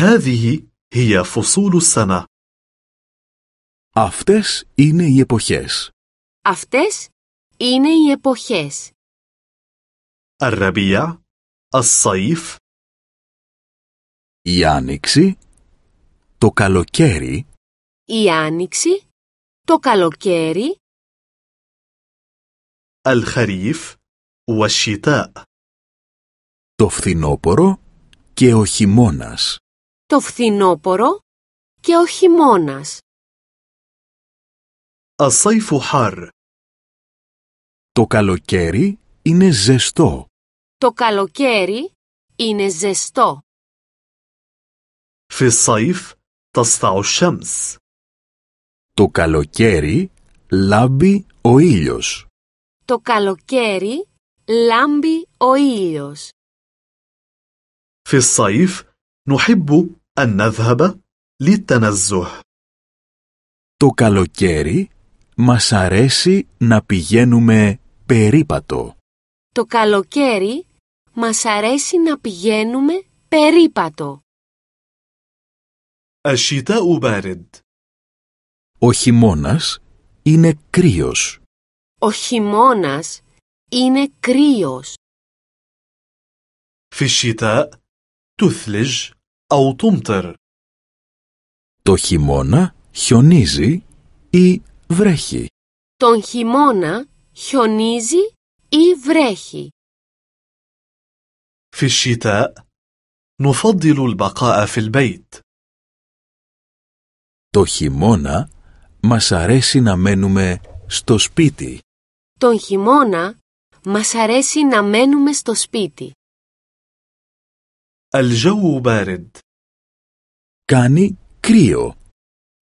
هذه هي فصول السنة. Αυτές είναι οι εποχές. Αυτές είναι οι εποχές. الربيع، الصيف. Η άνοιξη, το καλοκαίρι. Η άνοιξη, το καλοκαίρι. الخريف والشتاء. Το φθινόπορο και ο χειμώνας. Το φθινόπορο και ο χειμώνας. الصيف حار. Το καλοκαίρι είναι ζεστό. Το καλοκαίρι είναι ζεστό. في الصيف تسطع الشمس. Το καλοκαίρι λάμπει ο ήλιος. Το καλοκαίρι λάμπει ο ήλιος. في الصيف نحب أن نذهب للتنزه. Το καλοκαίρι μας αρέσει να πηγαίνουμε περίπατο. Το καλοκαίρι μας αρέσει να πηγαίνουμε περίπατο. الشتاء بارد. Ο χειμώνας είναι κρύος. Ο χειμώνας είναι κρύος. في الشتاء تثلج أو تمطر. Το χειμώνα χιονίζει ή βρέχει. Τον χειμώνα χιονίζει ή βρέχει. في الشتاء نفضل البقاء في البيت. Το χειμώνα μας αρέσει να μένουμε στο σπίτι. Τον χειμώνα μας αρέσει να μένουμε στο σπίτι. الجو بارد. Κάνει κρύο.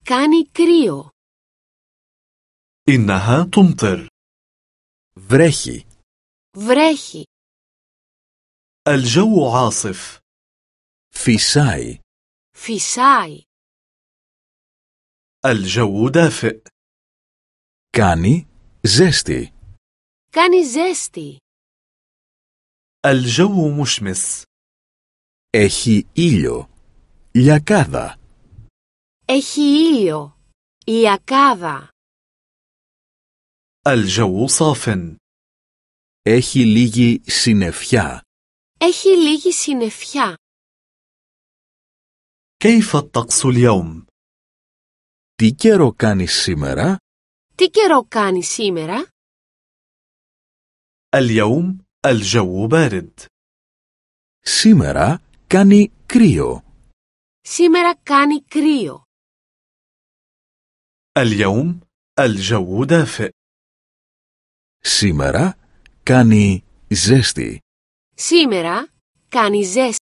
Κάνει κρύο. إنها تمطر. βρέχει. Βρέχει. الجو عاصف. φυσάει. Φυσάει. الجو دافئ. κάνει ζέστη. κάνει ζέστη. الجو مشمس. έχει ήλιο. λιακάδα. έχει ήλιο. λιακάδα. الجو صاف. έχει λίγη συννεφιά. έχει λίγη συννεφιά. كيف الطقس اليوم؟ Τι καιρό κάνει σήμερα? Τι καιρό κάνει σήμερα? اليوم الجو بارد. Σήμερα κάνει κρύο. Σήμερα κάνει κρύο. اليوم الجو دافئ. Σήμερα κάνει ζέστη. Σήμερα κάνει ζέστη.